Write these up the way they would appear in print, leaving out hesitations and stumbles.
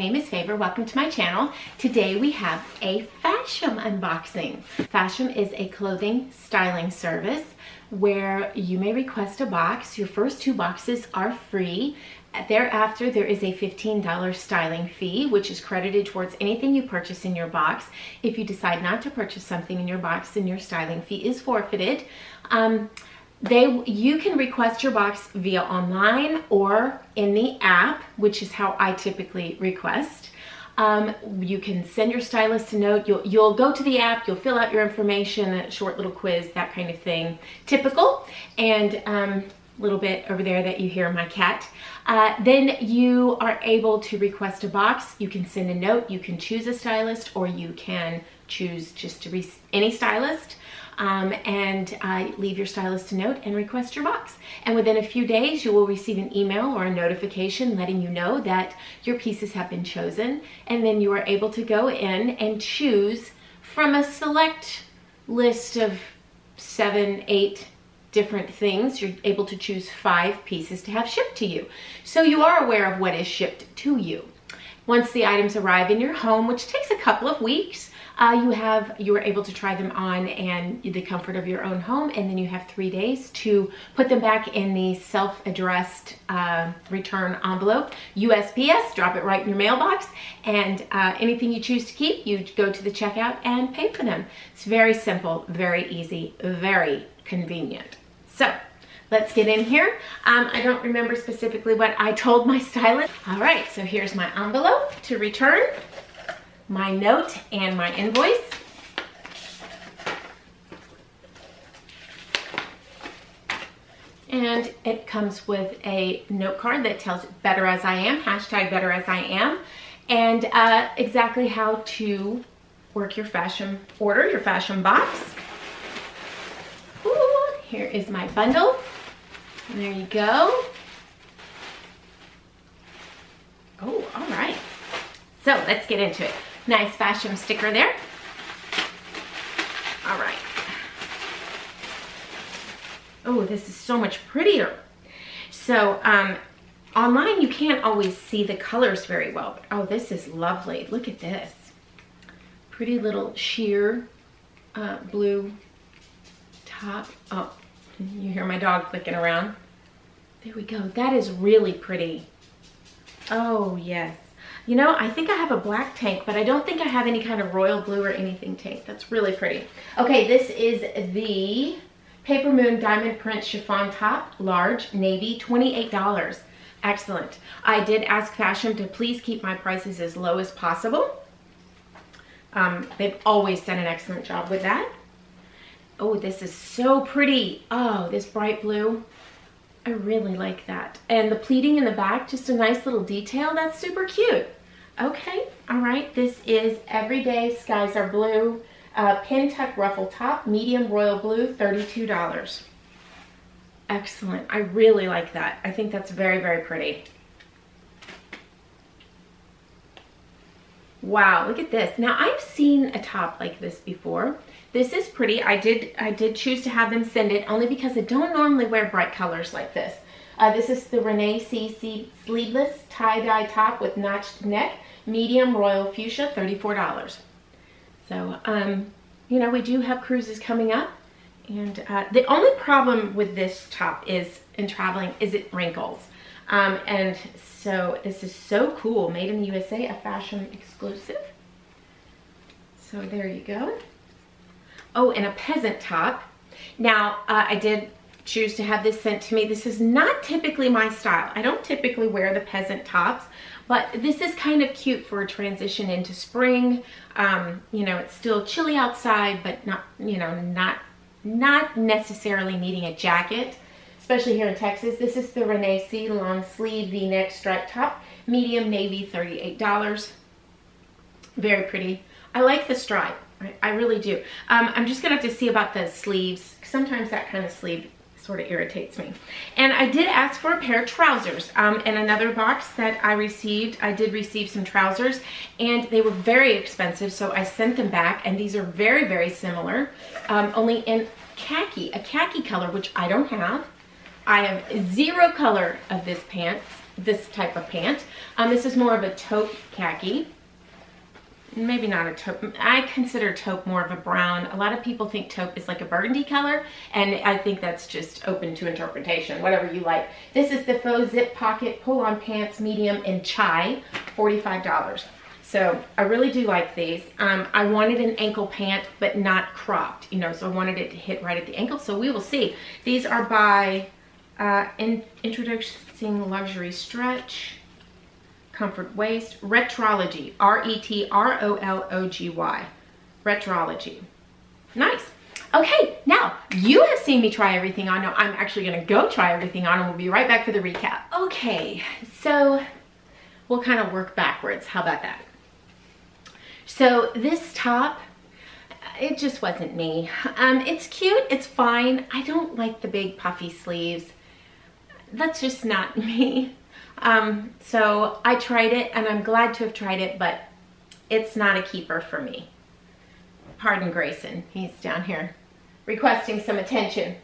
name is Favor. Welcome to my channel. Today we have a Fashom unboxing. Fashom is a clothing styling service where you may request a box. Your first two boxes are free. Thereafter, there is a $15 styling fee, which is credited towards anything you purchase in your box. If you decide not to purchase something in your box, then your styling fee is forfeited. You can request your box via online or in the app, which is how I typically request. You can send your stylist a note. You'll go to the app, you'll fill out your information, a short little quiz, that kind of thing, typical. And little bit over there that you hear my cat. Then you are able to request a box. You can send a note, you can choose a stylist, or you can choose just to any stylist. Leave your stylist a note and request your box. And within a few days, you will receive an email or a notification letting you know that your pieces have been chosen. And then you are able to go in and choose from a select list of 7, 8, different things. You're able to choose 5 pieces to have shipped to you. So you are aware of what is shipped to you. Once the items arrive in your home, which takes a couple of weeks, you are able to try them on and the comfort of your own home, and then you have 3 days to put them back in the self-addressed return envelope. USPS, drop it right in your mailbox, and anything you choose to keep, you go to the checkout and pay for them. It's very simple, very easy, very convenient. So let's get in here. I don't remember specifically what I told my stylist. All right, so here's my envelope to return, my note and my invoice. And it comes with a note card that tells better as I am, hashtag better as I am, and exactly how to work your Fashom order, your Fashom box. Here is my bundle, and there you go. Oh, all right. So let's get into it. Nice Fashom sticker there. All right. Oh, this is so much prettier. So online you can't always see the colors very well, but oh, this is lovely. Look at this. Pretty little sheer blue top. Oh, you hear my dog flicking around. There we go. That is really pretty. Oh, yes. You know, I think I have a black tank, but I don't think I have any kind of royal blue or anything tank. That's really pretty. Okay, this is the Paper Moon Diamond Print Chiffon Top, large, navy, $28. Excellent. I did ask Fashom to please keep my prices as low as possible. They've always done an excellent job with that. Oh, this is so pretty. Oh, this bright blue. I really like that. And the pleating in the back, just a nice little detail. That's super cute. Okay, all right. This is Everyday Skies Are Blue, pin tuck ruffle top, medium royal blue, $32. Excellent. I really like that. I think that's very, very pretty. Wow, look at this. Now, I've seen a top like this before. This is pretty. I did choose to have them send it only because I don't normally wear bright colors like this. This is the Renee CC Sleeveless Tie-Dye Top with Notched Neck, medium royal fuchsia, $34. So, you know, we do have cruises coming up. And the only problem with this top is, in traveling, is it wrinkles. And so this is so cool. Made in the USA, a Fashom exclusive. So there you go. Oh, and a peasant top. Now, I did choose to have this sent to me. This is not typically my style. I don't typically wear the peasant tops, but this is kind of cute for a transition into spring. You know, it's still chilly outside, but not, you know, not necessarily needing a jacket. Especially here in Texas. This is the Renee C. Long Sleeve V-neck Stripe Top, medium navy, $38. Very pretty. I like the stripe. I really do. I'm just going to have to see about the sleeves. Sometimes that kind of sleeve sort of irritates me. And I did ask for a pair of trousers. In another box that I received, I did receive some trousers, and they were very expensive, so I sent them back, and these are very, very similar, only in khaki, a khaki color, which I don't have. I have zero color of this pants, this type of pant. This is more of a taupe khaki. Maybe not a taupe. I consider taupe more of a brown. A lot of people think taupe is like a burgundy color, and I think that's just open to interpretation, whatever you like. This is the faux zip pocket pull-on pants, medium in chai, $45. So I really do like these. I wanted an ankle pant, but not cropped, you know, so I wanted it to hit right at the ankle. So we will see. These are by Introducing Luxury Stretch, Comfort Waist, Retrology, R-E-T-R-O-L-O-G-Y, Retrology. Nice. Okay, now you have seen me try everything on. Now I'm actually gonna go try everything on, and we'll be right back for the recap. Okay, so we'll kind of work backwards. How about that? So this top, it just wasn't me. It's cute, it's fine. I don't like the big puffy sleeves. That's just not me. So I tried it, and I'm glad to have tried it, but it's not a keeper for me. Pardon Grayson, he's down here requesting some attention.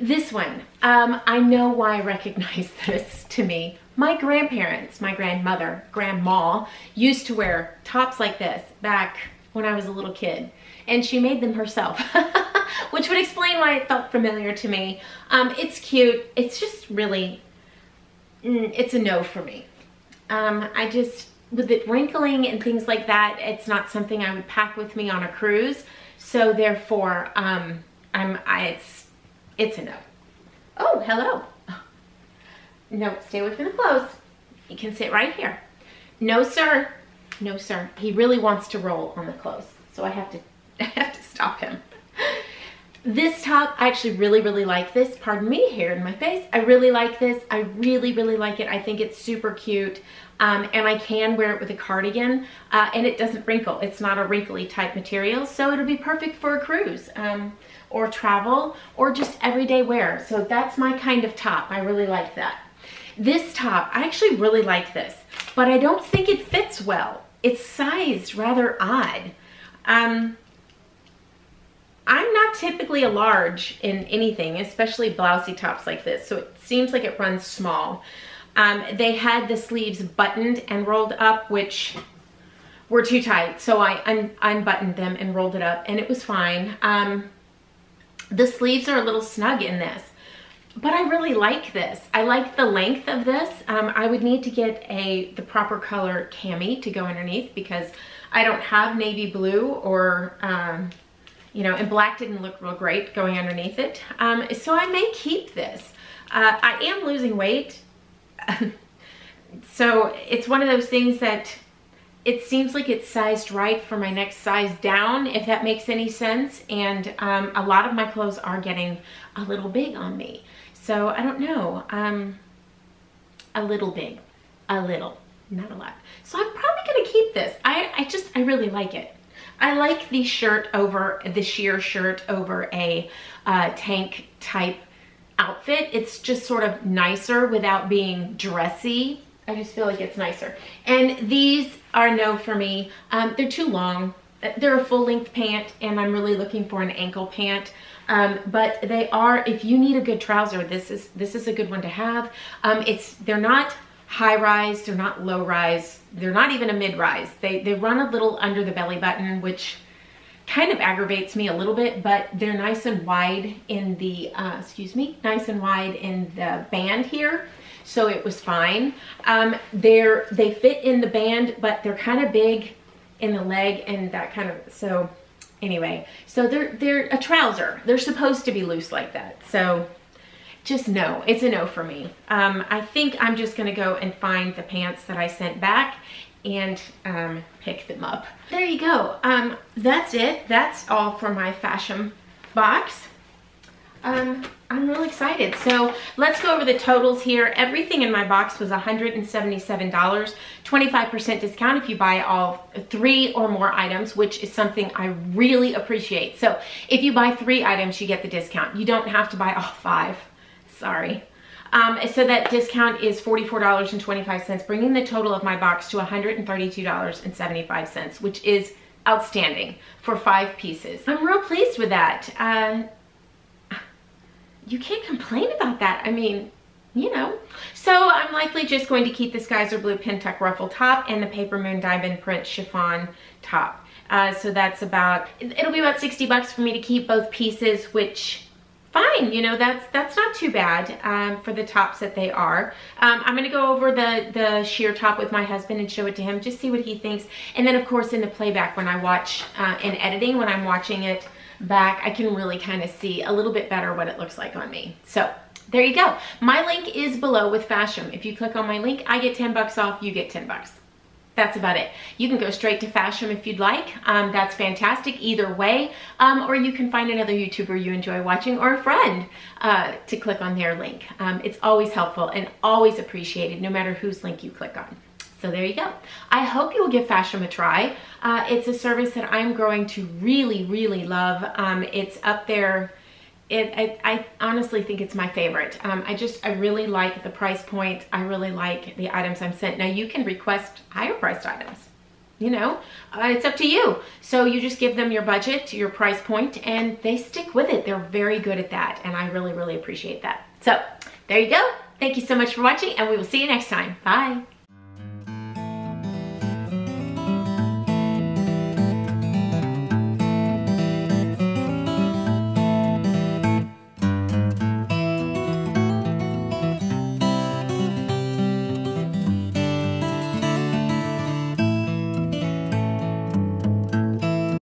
This one, I know why I recognize this to me. My grandparents, my grandmother, grandma, used to wear tops like this back when I was a little kid, and she made them herself. Which would explain why it felt familiar to me. It's cute. It's just really, it's a no for me. I just, with it wrinkling and things like that, it's not something I would pack with me on a cruise. So therefore, it's a no. Oh, hello. No, stay away from the clothes. You can sit right here. No, sir. No, sir. He really wants to roll on the clothes. So I have to stop him. This top, I actually really, really like this. Pardon me, hair in my face. I really like this. I really, really like it. I think it's super cute. And I can wear it with a cardigan. And it doesn't wrinkle. It's not a wrinkly type material. So it'll be perfect for a cruise or travel or just everyday wear. So that's my kind of top. I really like that. This top, I actually really like this. But I don't think it fits well. It's sized rather odd. I'm not typically a large in anything, especially blousey tops like this, so it seems like it runs small. They had the sleeves buttoned and rolled up, which were too tight, so I unbuttoned them and rolled it up, and it was fine. The sleeves are a little snug in this, but I really like this. I like the length of this. I would need to get the proper color cami to go underneath, because I don't have navy blue or... you know, and black didn't look real great going underneath it. So I may keep this. I am losing weight. So it's one of those things that it seems like it's sized right for my next size down, if that makes any sense. And a lot of my clothes are getting a little big on me. So I don't know, a little big, a little, not a lot. So I'm probably gonna keep this. I really like it. I like the shirt over, the sheer shirt over a tank type outfit. It's just sort of nicer without being dressy. I just feel like it's nicer. And these are no for me. They're too long. They're a full length pant, and I'm really looking for an ankle pant. But they are, if you need a good trouser, this is a good one to have. They're not high rise, they're not low rise, they're not even a mid rise. They run a little under the belly button, which kind of aggravates me a little bit, but they're nice and wide in the, nice and wide in the band here. So it was fine. They fit in the band, but they're kind of big in the leg and that kind of, so anyway, so they're a trouser. They're supposed to be loose like that. So just no, it's a no for me. I think I'm just gonna go and find the pants that I sent back and pick them up. There you go. That's it. That's all for my Fashom box. I'm really excited. So let's go over the totals here. Everything in my box was $177, 25% discount if you buy all three or more items, which is something I really appreciate. So if you buy three items, you get the discount. You don't have to buy all five. Sorry. So that discount is $44.25, bringing the total of my box to $132.75, which is outstanding for 5 pieces. I'm real pleased with that. You can't complain about that. I mean, you know. So I'm likely just going to keep the Skies Are Blue Pentuck Ruffle Top and the Paper Moon Diamond Print Chiffon Top. So that's about, it'll be about $60 for me to keep both pieces, which, fine, you know, that's not too bad for the tops that they are. I'm gonna go over the sheer top with my husband and show it to him, just see what he thinks. And then of course in the playback when I watch, in editing, when I'm watching it back, I can really kind of see a little bit better what it looks like on me. So there you go. My link is below with Fashom. If you click on my link, I get $10 off, you get $10. That's about it. You can go straight to Fashom if you'd like. That's fantastic either way. Or you can find another YouTuber you enjoy watching or a friend to click on their link. It's always helpful and always appreciated no matter whose link you click on. So there you go. I hope you'll give Fashom a try. It's a service that I'm growing to really, really love. It's up there. I honestly think it's my favorite. I really like the price point. I really like the items I'm sent. Now you can request higher priced items, you know, it's up to you. So you just give them your budget, your price point, and they stick with it. They're very good at that. And I really, really appreciate that. So there you go. Thank you so much for watching and we will see you next time. Bye.